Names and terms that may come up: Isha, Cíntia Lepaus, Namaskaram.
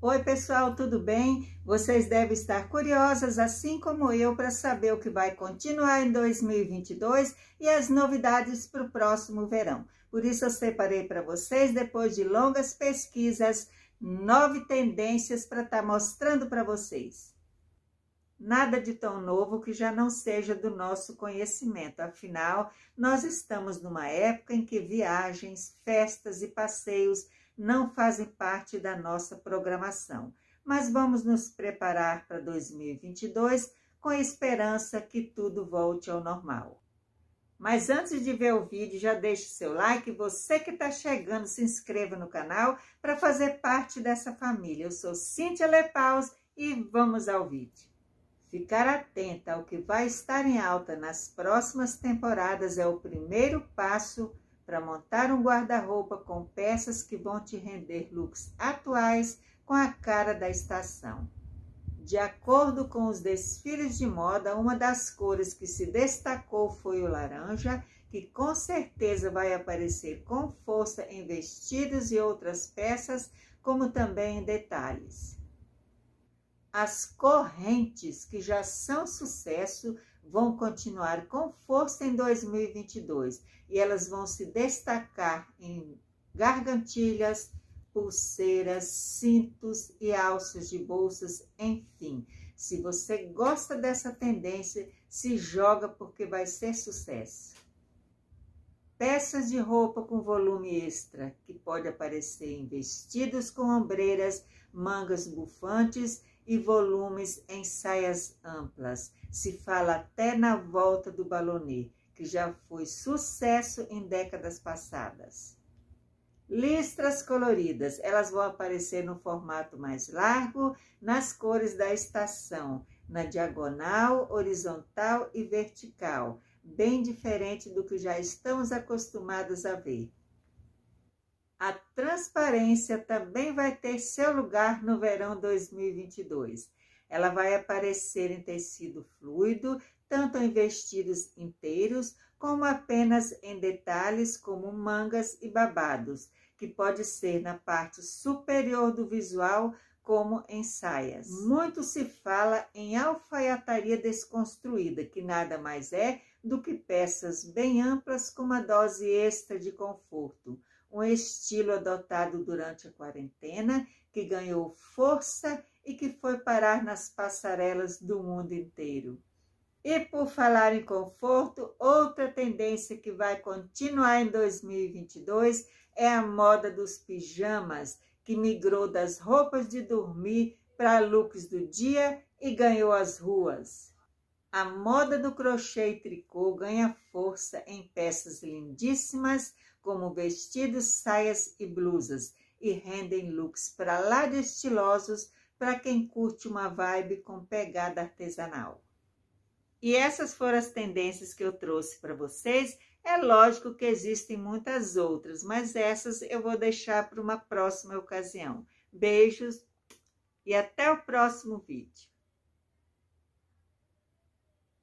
Oi pessoal, tudo bem? Vocês devem estar curiosas, assim como eu, para saber o que vai continuar em 2022 e as novidades para o próximo verão. Por isso eu separei para vocês, depois de longas pesquisas, 9 tendências para estar mostrando para vocês. Nada de tão novo que já não seja do nosso conhecimento, afinal, nós estamos numa época em que viagens, festas e passeios não fazem parte da nossa programação, mas vamos nos preparar para 2022 com a esperança que tudo volte ao normal. Mas antes de ver o vídeo, já deixe seu like. Você que está chegando, se inscreva no canal para fazer parte dessa família. Eu sou Cíntia Lepaus e vamos ao vídeo. Ficar atenta ao que vai estar em alta nas próximas temporadas é o primeiro passo para montar um guarda-roupa com peças que vão te render looks atuais com a cara da estação. De acordo com os desfiles de moda, uma das cores que se destacou foi o laranja, que com certeza vai aparecer com força em vestidos e outras peças, como também em detalhes. As correntes, que já são sucesso, vão continuar com força em 2022 e elas vão se destacar em gargantilhas, pulseiras, cintos e alças de bolsas, enfim. Se você gosta dessa tendência, se joga porque vai ser sucesso. Peças de roupa com volume extra, que pode aparecer em vestidos com ombreiras, mangas bufantes e volumes em saias amplas. Se fala até na volta do balonê, que já foi sucesso em décadas passadas. Listras coloridas, elas vão aparecer no formato mais largo, nas cores da estação, na diagonal, horizontal e vertical, bem diferente do que já estamos acostumados a ver. A transparência também vai ter seu lugar no verão 2022. Ela vai aparecer em tecido fluido, tanto em vestidos inteiros, como apenas em detalhes como mangas e babados, que pode ser na parte superior do visual, como em saias. Muito se fala em alfaiataria desconstruída, que nada mais é do que peças bem amplas com uma dose extra de conforto. Um estilo adotado durante a quarentena, que ganhou força e que foi parar nas passarelas do mundo inteiro. E por falar em conforto, outra tendência que vai continuar em 2022 é a moda dos pijamas, que migrou das roupas de dormir para looks do dia e ganhou as ruas. A moda do crochê e tricô ganha força em peças lindíssimas, como vestidos, saias e blusas, e rendem looks para lá de estilosos para quem curte uma vibe com pegada artesanal. E essas foram as tendências que eu trouxe para vocês. É lógico que existem muitas outras, mas essas eu vou deixar para uma próxima ocasião. Beijos e até o próximo vídeo.